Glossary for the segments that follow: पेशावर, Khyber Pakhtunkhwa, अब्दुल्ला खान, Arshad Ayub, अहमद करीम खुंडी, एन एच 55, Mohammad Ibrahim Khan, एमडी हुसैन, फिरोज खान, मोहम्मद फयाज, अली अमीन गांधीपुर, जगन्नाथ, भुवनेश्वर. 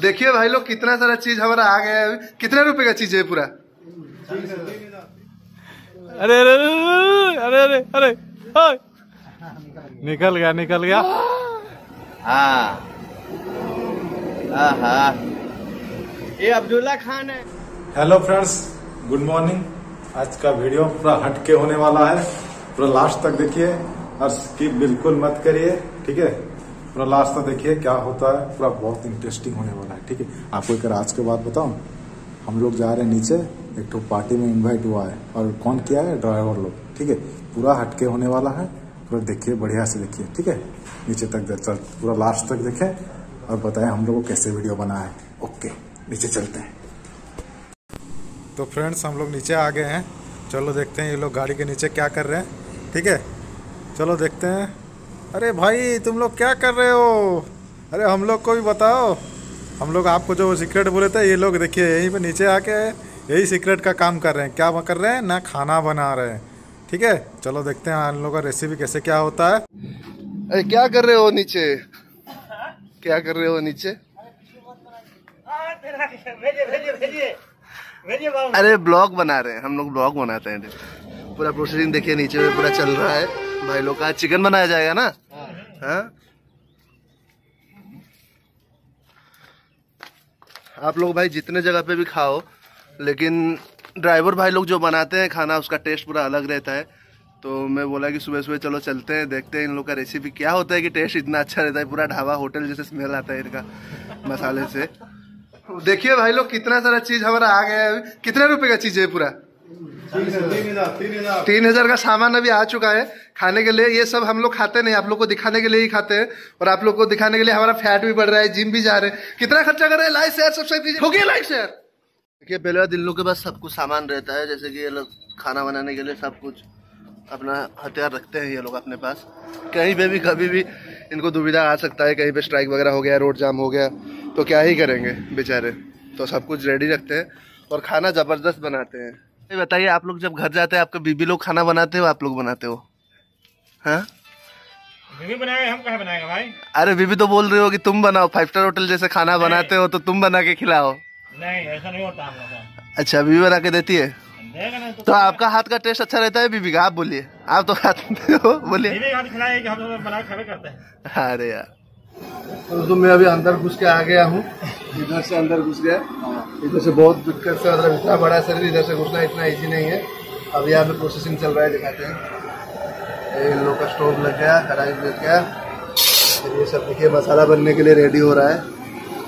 देखिए भाई लोग कितना सारा चीज हमारा आ गया है। कितने रुपए का चीज है पूरा? अरे अरे अरे अरे अरे निकल गया निकल गया। हाँ ये अब्दुल्ला खान है। Hello friends, good morning. आज का वीडियो पूरा हटके होने वाला है, पूरा लास्ट तक देखिए और स्किप बिल्कुल मत करिए, ठीक है? पूरा लास्ट तक देखिए क्या होता है, पूरा बहुत इंटरेस्टिंग होने वाला है, ठीक है? आपको एक आज के बाद बताऊं, हम लोग जा रहे हैं नीचे, एक तो पार्टी में इन्वाइट हुआ है और कौन किया है ड्राइवर लोग, ठीक है? पूरा हटके होने वाला है, पूरा देखिए बढ़िया से देखिए, ठीक है? नीचे तक पूरा लास्ट तक देखें और बताएं हम लोग को कैसे वीडियो बना है। ओके नीचे चलते हैं। तो फ्रेंड्स हम लोग नीचे आ गए हैं, चलो देखते हैं ये लोग गाड़ी के नीचे क्या कर रहे हैं, ठीक है? चलो देखते हैं। अरे भाई तुम लोग क्या कर रहे हो? अरे हम लोग को भी बताओ, हम लोग आपको जो सीक्रेट बोले थे, ये लोग देखिए यहीं पे नीचे आके यही सीक्रेट का काम कर रहे हैं। क्या कर रहे हैं ना, खाना बना रहे हैं, ठीक है? चलो देखते हैं हम लोग का रेसिपी कैसे क्या होता है। अरे क्या कर रहे हो नीचे, क्या कर रहे हो नीचे? अरे ब्लॉग बना रहे हैं, हम लोग ब्लॉग बनाते हैं। पूरा प्रोसेसिंग देखिए नीचे में पूरा चल रहा है। भाई लोग का चिकन बनाया जाएगा ना, हाँ? आप लोग भाई जितने जगह पे भी खाओ, लेकिन ड्राइवर भाई लोग जो बनाते हैं खाना, उसका टेस्ट पूरा अलग रहता है। तो मैं बोला कि सुबह सुबह चलो चलते हैं, देखते हैं इन लोग का रेसिपी क्या होता है कि टेस्ट इतना अच्छा रहता है। पूरा ढाबा होटल जैसे स्मेल आता है इनका मसाले से। देखिए भाई लोग कितना सारा चीज हमारा आ गया है। कितने रुपए का चीज है पूरा? 3,000 का सामान अभी आ चुका है खाने के लिए। ये सब हम लोग खाते नहीं, आप लोग को दिखाने के लिए ही खाते हैं, और आप लोग को दिखाने के लिए हमारा फैट भी बढ़ रहा है, जिम भी जा रहे हैं। कितना खर्चा कर रहे हैं? लाइक शेयर सब्सक्राइब कीजिए, हो गया लाइक शेयर। देखिए पहले दिन लोग के पास सब कुछ सामान रहता है, जैसे कि ये लोग खाना बनाने के लिए सब कुछ अपना हथियार रखते हैं ये लोग अपने पास। कहीं पे भी कभी भी इनको दुविधा आ सकता है, कहीं पे स्ट्राइक वगैरह हो गया, रोड जाम हो गया, तो क्या ही करेंगे बेचारे। तो सब कुछ रेडी रखते हैं और खाना जबरदस्त बनाते हैं। ये बताइए आप लोग जब घर जाते हैं, आपके बीबी लोग खाना बनाते हो, आप लोग बनाते हो? हाँ बीबी बनाएगा, हम कहाँ बनाएंगे भाई? अरे बीबी तो बोल रहे हो कि तुम बनाओ, 5 स्टार होटल जैसे खाना बनाते हो तो तुम बना के खिलाओ। नहीं ऐसा नहीं होता। अच्छा बीबी बना के देती है तो आपका हाथ का टेस्ट अच्छा रहता है बीबी का? आप बोलिए, आप तो खाते हो, बोलिए। अरे यार तो मैं अभी अंदर घुस के आ गया हूँ, इधर से अंदर घुस गया, इधर से बहुत दिक्कत से, मतलब इतना बड़ा शरीर, इधर से घुसना इतना इजी नहीं है। अब यहाँ पे प्रोसेसिंग चल रहा है, दिखाते हैं। ये लोग का स्टोव लग गया, कढ़ाई लग गया, ये सब देखिए मसाला बनने के लिए रेडी हो रहा है।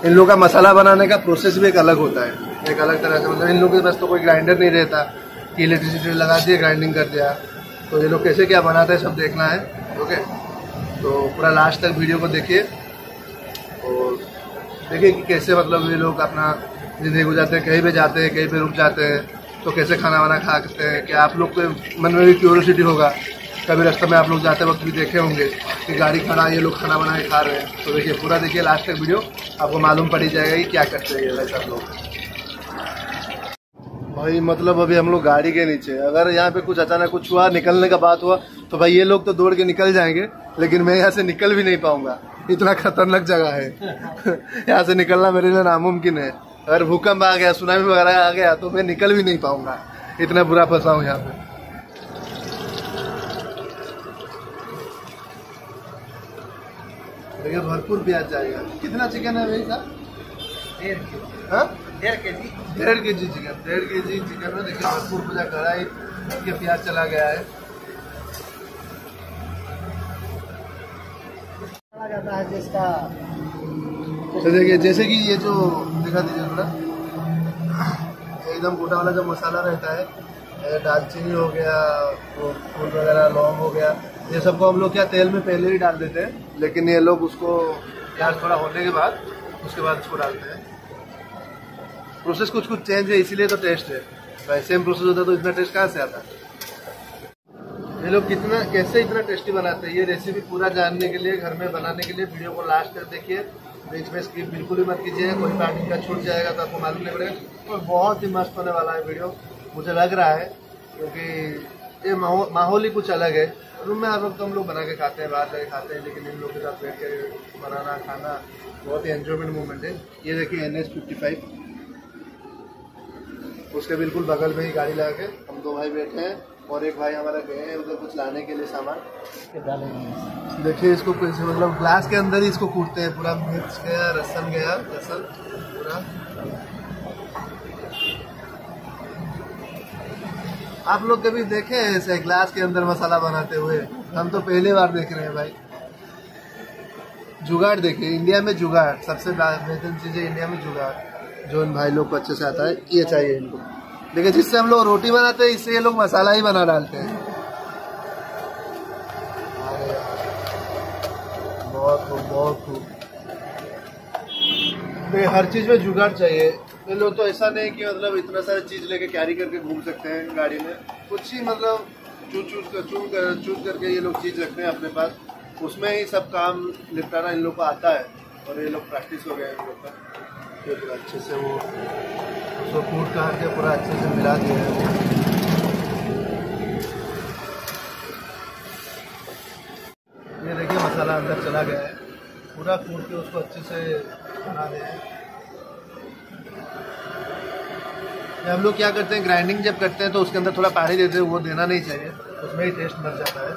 इन लोगों का मसाला बनाने का प्रोसेस भी एक अलग होता है, एक अलग तरह से, मतलब इन लोगों के पास तो कोई ग्राइंडर नहीं रहता कि इलेक्ट्रिसिटी लगा दिए ग्राइंडिंग कर दिया। तो ये लोग कैसे क्या बनाते हैं सब देखना है, ओके? तो पूरा लास्ट तक वीडियो को देखिए और देखिए कि कैसे, मतलब ये लोग अपना ज़िंदगी गुजारते हैं, कहीं पे जाते हैं, कहीं पे रुक जाते हैं, तो कैसे खाना वाना खा सकते हैं। कि आप लोग के मन में भी क्यूरियोसिटी होगा, कभी रास्ते में आप लोग जाते वक्त भी देखे होंगे कि गाड़ी खड़ा ये लोग खाना बना के खा रहे हैं। तो देखिए पूरा देखिए लास्ट तक वीडियो, आपको मालूम पड़ ही जाएगा कि क्या करते हैं ये सब लोग। भाई मतलब अभी हम लोग गाड़ी के नीचे, अगर यहाँ पे कुछ अचानक कुछ हुआ, निकलने का बात हुआ तो भाई ये लोग तो दौड़ के निकल जाएंगे, लेकिन मैं यहाँ से निकल भी नहीं पाऊंगा, इतना खतरनाक जगह है। यहाँ से निकलना मेरे लिए नामुमकिन है। अगर भूकंप आ गया, सुनामी वगैरह आ गया तो मैं निकल भी नहीं पाऊंगा, इतना बुरा फंसा हूँ यहाँ पे। देखिए भरपूर प्याज जाएगा। कितना चिकन है भाई साहब? 1.5 केजी चिकन, 1.5 केजी चिकन में देखिए भरपूर पूजा कढ़ाई के प्याज चला गया है। जाता है जिसका तो देखिए, जैसे कि ये जो दिखा दीजिए थोड़ा, एकदम गोटा वाला जो मसाला रहता है, दालचीनी हो गया, फूल वगैरह, लौंग हो गया, ये सबको हम लोग क्या तेल में पहले ही डाल देते हैं, लेकिन ये लोग उसको प्याज थोड़ा होने के बाद उसके बाद उसको डालते हैं। प्रोसेस कुछ कुछ चेंज है, इसीलिए तो टेस्ट है भाई। सेम प्रोसेस होता तो इतना टेस्ट कहाँ से आता? ये लोग कितना कैसे इतना टेस्टी बनाते हैं, ये रेसिपी पूरा जानने के लिए, घर में बनाने के लिए वीडियो को लास्ट तक देखिए। बीच में स्किप बिल्कुल भी मत कीजिए, कोई पार्ट इनका छूट जाएगा तो आपको मालूम नहीं पड़ेगा। तो बहुत ही मस्त होने वाला है वीडियो, मुझे लग रहा है, क्योंकि ये माहौल ही कुछ अलग है। रूम में हर वक्त हम लोग बना के खाते हैं, बाहर जाके खाते हैं, लेकिन इन लोगों के साथ बैठ के बनाना खाना बहुत ही एन्जॉयमेंट मोमेंट है। ये देखिए NH 55, उसके बिल्कुल बगल में ही गाड़ी लगा के हम दो भाई बैठे हैं और एक भाई हमारा गए हैं उधर कुछ लाने के लिए सामान। देखिए इसको मतलब ग्लास के अंदर ही इसको कूटते हैं, पूरा मिर्च गया, लहसुन गया, लहसुन पूरा। आप लोग कभी देखे हैं ऐसे ग्लास के अंदर मसाला बनाते हुए? हम तो पहली बार देख रहे हैं भाई। जुगाड़ देखिए, इंडिया में जुगाड़ सबसे बेहतरीन चीज़ है। इंडिया में जुगाड़ जो इन भाई लोग को अच्छे से आता है ये चाहिए इनको। देखिए जिससे हम लोग रोटी बनाते हैं इससे ये लोग मसाला ही बना डालते हैं। बहुत खूब, बहुत खूब। देखिए हर चीज़ में जुगाड़ चाहिए। ये लोग तो ऐसा नहीं कि मतलब इतना सारा चीज़ लेके कैरी करके घूम सकते हैं गाड़ी में, कुछ ही मतलब चूज करके ये लोग चीज़ रखते हैं अपने पास, उसमें ही सब काम निपटाना इन लोग को आता है और ये लोग प्रैक्टिस हो गए इन लोग का। तो पूरा अच्छे से वो उसको कूट काट के पूरा अच्छे से मिला दिया है। ये देखिए मसाला अंदर चला गया है, पूरा कूट के उसको अच्छे से बना दिया है। हम लोग क्या करते हैं, ग्राइंडिंग जब करते हैं तो उसके अंदर थोड़ा पानी देते हैं, वो देना नहीं चाहिए, उसमें ही टेस्ट मर जाता है।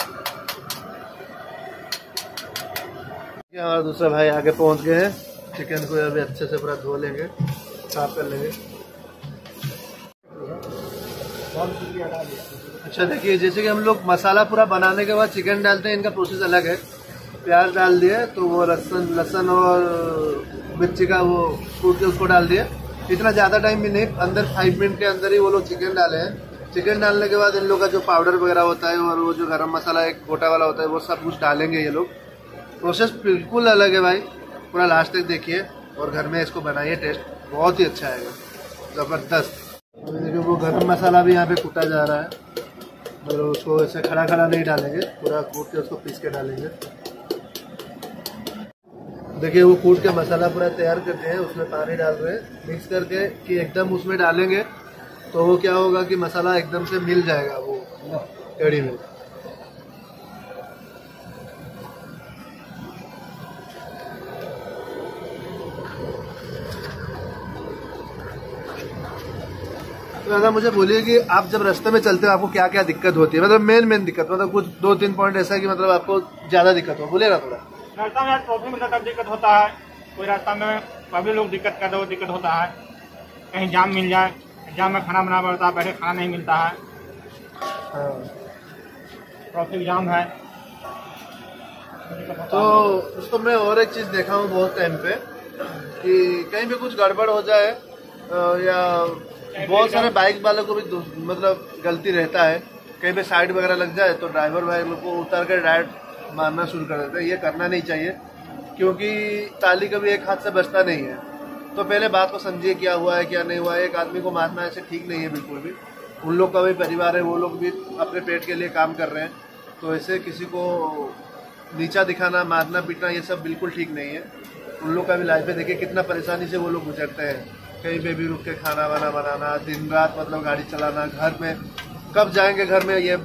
ये हमारा दूसरा भाई आगे पहुंच गए हैं, चिकन को अभी अच्छे से पूरा धो लेंगे, साफ कर लेंगे। अच्छा देखिए जैसे कि हम लोग मसाला पूरा बनाने के बाद चिकन डालते हैं, इनका प्रोसेस अलग है। प्याज डाल दिए तो वो लहसुन और मिर्ची का वो कूट के उसको डाल दिया। इतना ज़्यादा टाइम भी नहीं, अंदर 5 मिनट के अंदर ही वो लोग चिकन डाले हैं। चिकन डालने के बाद इन लोग का जो पाउडर वगैरह होता है और वो जो गरम मसाला एक गोटा वाला होता है वो सब कुछ डालेंगे ये लोग। प्रोसेस बिल्कुल अलग है भाई, पूरा लास्ट तक देखिए और घर में इसको बनाइए, टेस्ट बहुत ही अच्छा आएगा, ज़बरदस्त। देखिए वो गरम मसाला भी यहाँ पर कूटा जा रहा है, और उसको ऐसे खड़ा खड़ा नहीं डालेंगे, पूरा कूट के उसको पीस के डालेंगे। देखिए वो कूट के मसाला पूरा तैयार करते हैं, उसमें पानी डाल रहे हैं मिक्स करके कि एकदम उसमें डालेंगे तो वो क्या होगा कि मसाला एकदम से मिल जाएगा वो कड़ी में। दादा मुझे बोलिए कि आप जब रास्ते में चलते हो आपको क्या क्या दिक्कत होती है, मतलब मेन दिक्कत, मतलब कुछ 2-3 पॉइंट ऐसा है कि मतलब आपको ज़्यादा दिक्कत हो, बोलिएगा थोड़ा। रास्ता में प्रॉब्लम तब दिक्कत होता है, कोई रास्ता में पब्लिक लोग दिक्कत करते वो दिक्कत होता है, कहीं जाम मिल जाए, जाम में खाना बनाना पड़ता है, पहले खाना नहीं मिलता है, ट्रैफिक जाम है। तो उसको मैं और एक चीज़ देखा हूँ बहुत टाइम पे कि कहीं भी कुछ गड़बड़ हो जाए या बहुत सारे बाइक वालों को भी मतलब गलती रहता है, कहीं पे साइड वगैरह लग जाए तो ड्राइवर भाई लोग को उतार कर डायरेक्ट मारना शुरू कर देते हैं। ये करना नहीं चाहिए क्योंकि ताली कभी एक हाथ से बचता नहीं है, तो पहले बात को समझिए क्या हुआ है क्या नहीं हुआ है। एक आदमी को मारना ऐसे ठीक नहीं है बिल्कुल भी, उन लोग का भी परिवार है, वो लोग भी अपने पेट के लिए काम कर रहे हैं, तो ऐसे किसी को नीचा दिखाना, मारना पीटना ये सब बिल्कुल ठीक नहीं है। उन लोग का भी लाइफ में देखिए कितना परेशानी से वो लोग गुजरते हैं, कहीं पर भी रुक के खाना वाना बनाना, दिन रात मतलब गाड़ी चलाना, घर में कब जाएँगे घर में ये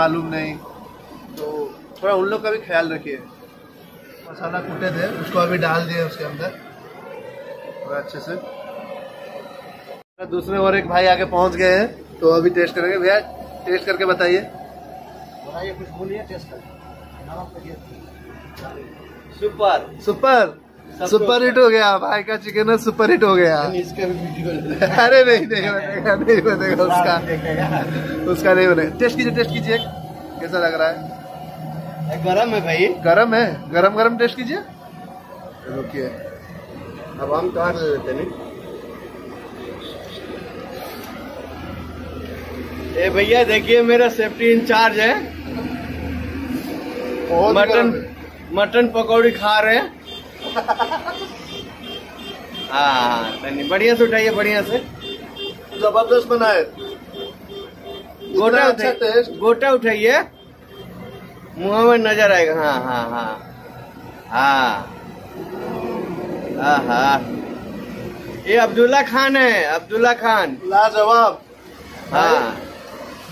मालूम नहीं, तो थोड़ा उन लोग का भी ख्याल रखिए। मसाला कूटे थे उसको अभी डाल दिए उसके अंदर थोड़ा अच्छे से। दूसरे और एक भाई आगे पहुंच गए हैं तो अभी टेस्ट करेंगे। भैया टेस्ट करके बताइए, कुछ बोलिए, टेस्ट करें। सुपर सुपर सुपर हिट हो गया भाई का चिकन है, सुपर हिट हो गया। अरे नहीं देखेगा, नहीं बनेगा उसका नहीं बनेगा। टेस्ट कीजिए कैसा लग रहा है। गरम है भाई, गरम है, गरम गरम टेस्ट कीजिए। रुकिए अब हम कहाँ से देते नहीं। ए भैया देखिए मेरा सेफ्टी इंचार्ज है, मटन पकौड़ी खा रहे हैं। हाँ बढ़िया से उठाइए, बढ़िया से, जबरदस्त बना है। गोटा उठाइए, मुँह में नजर आएगा। हाँ हाँ हाँ हाँ हाँ, ये अब्दुल्ला खान है, अब्दुल्ला खान लाजवाब। हाँ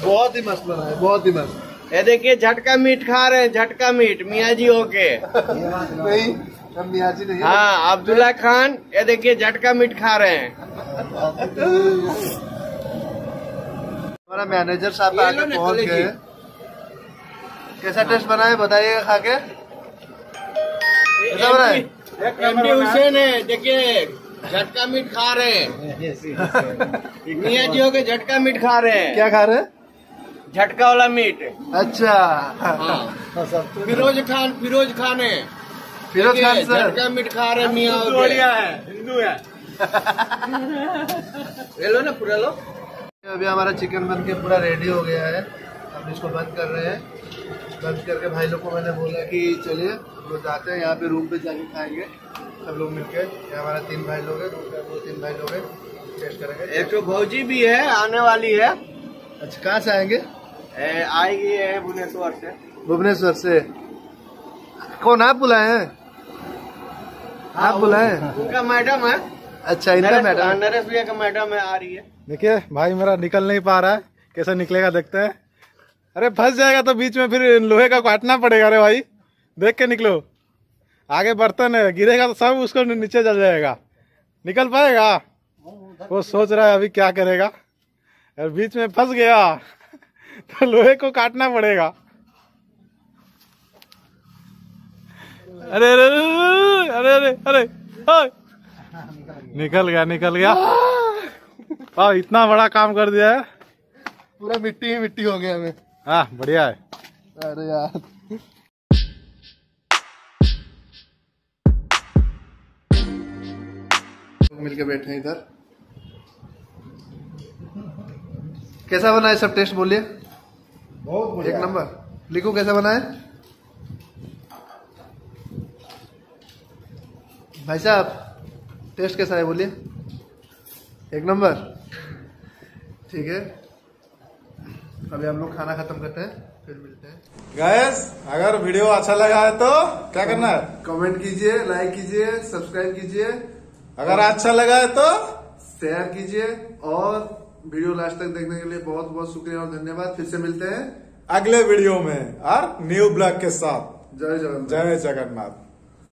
बहुत ही मस्त बना है, बहुत ही मस्त। ये देखिए झटका मीट खा रहे हैं, झटका मीट मियाँ जी होके नहीं हम मियाँ जी नहीं, हाँ अब्दुल्ला खान। ये देखिए झटका मीट खा रहे हैं। हमारा मैनेजर साहब आके पहुंच गए। कैसा टेस्ट बना है बताइएगा खा के, कैसा बना है? एमडी हुसैन है, देखिए झटका मीट खा रहे हैं, मियाँ जी हो के झटका मीट खा रहे हैं। क्या खा रहे हैं? झटका वाला मीट। अच्छा हाँ। फिरोज खान है, फिरोज खान सर झटका मीट खा रहे हैं। मियाँ है, हिंदू है। ले लो ना पूरा लो। अभी हमारा चिकन बन के पूरा रेडी हो गया है, हम इसको बंद कर रहे हैं। बंद करके भाई लोग को मैंने बोला कि चलिए वो जाते हैं यहाँ पे रूम पे जाके खाएंगे सब लोग मिलके। ये हमारा तीन भाई लोग हैं, वो तीन भाई लोग हैं, टेस्ट करेंगे। एक तो भौजी भी है, आने वाली है। अच्छा कहाँ से आएंगे? आएगी है भुवनेश्वर से। भुवनेश्वर से कौन आप बुलाए हैं? आप बुलाए? उनका मैडम है। अच्छा इनका मैडम, नरेश भैया का मैडम है, आ रही है। देखिए भाई मेरा निकल नहीं पा रहा है, कैसे निकलेगा देखते हैं। अरे फंस जाएगा तो बीच में फिर लोहे का काटना पड़ेगा। अरे भाई देख के निकलो, आगे बर्तन है, गिरेगा तो सब उसको नीचे चल जाएगा। निकल पाएगा? वो सोच रहा है अभी क्या करेगा, और बीच में फंस गया तो लोहे को काटना पड़ेगा। अरे अरे अरे अरे अरे निकल गया। वाह इतना बड़ा काम कर दिया है, पूरा मिट्टी ही मिट्टी हो गया हमें। हाँ बढ़िया है। अरे यार मिलके बैठे हैं इधर। कैसा बना है सब टेस्ट बोलिए? बहुत एक नंबर। लिखो कैसा बना है भाई साहब, टेस्ट कैसा है बोलिए? एक नंबर। ठीक है अभी हम लोग खाना खत्म करते हैं, फिर मिलते हैं। गाइस अगर वीडियो अच्छा लगा है तो क्या करना है? कमेंट कीजिए, लाइक कीजिए, सब्सक्राइब कीजिए। अगर अच्छा लगा है तो शेयर कीजिए, और वीडियो लास्ट तक देखने के लिए बहुत बहुत शुक्रिया और धन्यवाद। फिर से मिलते हैं अगले वीडियो में और न्यू ब्लॉग के साथ। जय जगन्नाथ।